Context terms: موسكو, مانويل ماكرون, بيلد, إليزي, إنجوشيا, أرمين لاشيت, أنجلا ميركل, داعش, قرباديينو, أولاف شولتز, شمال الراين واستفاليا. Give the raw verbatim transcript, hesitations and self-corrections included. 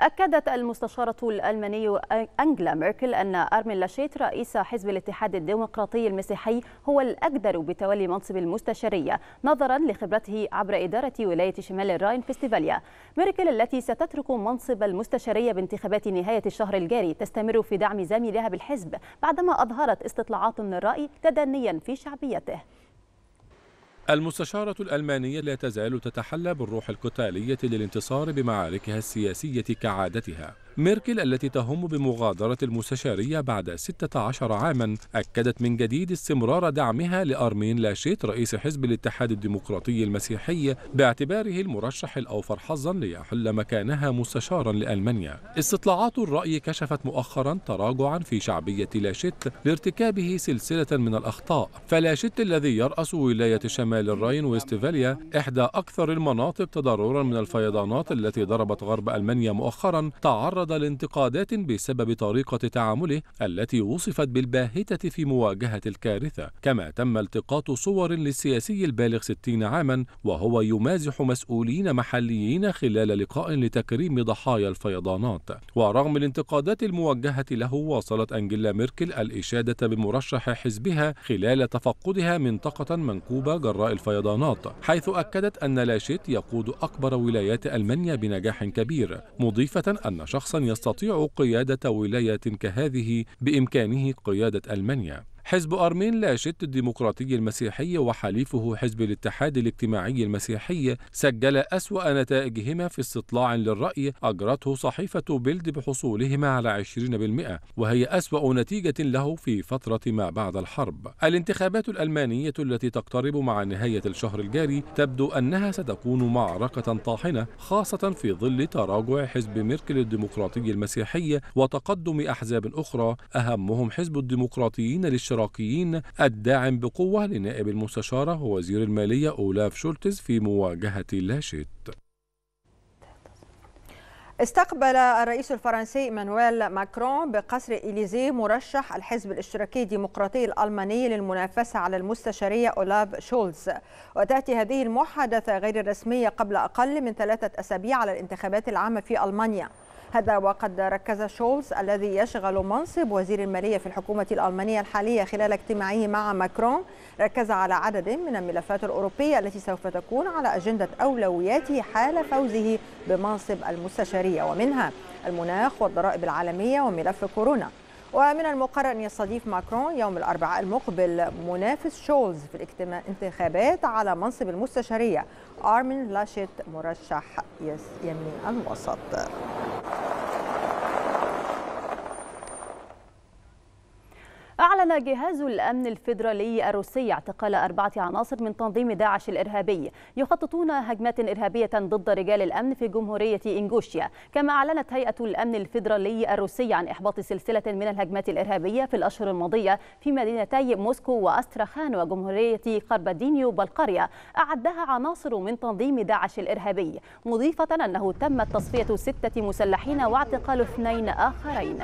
أكدت المستشارة الألمانية أنجلا ميركل أن أرمين لاشيت رئيس حزب الاتحاد الديمقراطي المسيحي هو الأقدر بتولي منصب المستشارية نظرا لخبرته عبر إدارة ولاية شمال الراين في استفاليا. ميركل التي ستترك منصب المستشارية بانتخابات نهاية الشهر الجاري تستمر في دعم زميلها بالحزب بعدما أظهرت استطلاعات من الرأي تدنيا في شعبيته. المستشارة الألمانية لا تزال تتحلى بالروح القتالية للانتصار بمعاركها السياسية كعادتها. ميركل التي تهم بمغادرة المستشارية بعد ستة عشر عاما أكدت من جديد استمرار دعمها لأرمين لاشيت رئيس حزب الاتحاد الديمقراطي المسيحي باعتباره المرشح الأوفر حظا ليحل مكانها مستشارا لألمانيا. استطلاعات الرأي كشفت مؤخرا تراجعا في شعبية لاشيت لارتكابه سلسلة من الأخطاء، فلاشيت الذي يرأس ولاية شمال الراين واستفاليا إحدى أكثر المناطق تضررا من الفيضانات التي ضربت غرب ألمانيا مؤخرا تعرض لانتقادات بسبب طريقة تعامله التي وصفت بالباهتة في مواجهة الكارثة، كما تم التقاط صور للسياسي البالغ ستين عاما وهو يمازح مسؤولين محليين خلال لقاء لتكريم ضحايا الفيضانات. ورغم الانتقادات الموجهة له واصلت أنجلا ميركل الإشادة بمرشح حزبها خلال تفقدها منطقة منكوبة جراء الفيضانات، حيث أكدت أن لاشيت يقود أكبر ولايات ألمانيا بنجاح كبير، مضيفة أن شخص يستطيع قيادة ولاية كهذه بإمكانه قيادة ألمانيا. حزب أرمين لاشيت الديمقراطي المسيحي وحليفه حزب الاتحاد الاجتماعي المسيحي سجل أسوأ نتائجهما في استطلاع للرأي أجرته صحيفة بيلد بحصولهما على عشرين بالمئة، وهي أسوأ نتيجة له في فترة ما بعد الحرب. الانتخابات الألمانية التي تقترب مع نهاية الشهر الجاري تبدو أنها ستكون معركة طاحنة، خاصة في ظل تراجع حزب ميركل الديمقراطي المسيحي وتقدم أحزاب أخرى أهمهم حزب الديمقراطيين للشعب الاشتراكيين الداعم بقوة لنائب المستشارة ووزير المالية أولاف شولتز في مواجهة لاشيت. استقبل الرئيس الفرنسي مانويل ماكرون بقصر إليزي مرشح الحزب الاشتراكي الديمقراطي الألماني للمنافسة على المستشارية أولاف شولتز. وتأتي هذه المحادثة غير الرسمية قبل أقل من ثلاثة أسابيع على الانتخابات العامة في ألمانيا، هذا وقد ركز شولتز الذي يشغل منصب وزير المالية في الحكومة الألمانية الحالية خلال اجتماعه مع ماكرون ركز على عدد من الملفات الأوروبية التي سوف تكون على أجندة أولوياته حال فوزه بمنصب المستشارية، ومنها المناخ والضرائب العالمية وملف كورونا. ومن المقرر أن يستضيف ماكرون يوم الأربعاء المقبل منافس شولتز في الانتخابات على منصب المستشارية أرمين لاشيت مرشح يمين الوسط. أعلن جهاز الأمن الفيدرالي الروسي اعتقال أربعة عناصر من تنظيم داعش الإرهابي يخططون هجمات إرهابية ضد رجال الأمن في جمهورية إنجوشيا. كما أعلنت هيئة الأمن الفيدرالي الروسي عن إحباط سلسلة من الهجمات الإرهابية في الأشهر الماضية في مدينتي موسكو وأستراخان وجمهورية قرباديينو بلقاريا أعدها عناصر من تنظيم داعش الإرهابي، مضيفة أنه تمت تصفية ستة مسلحين واعتقال اثنين آخرين.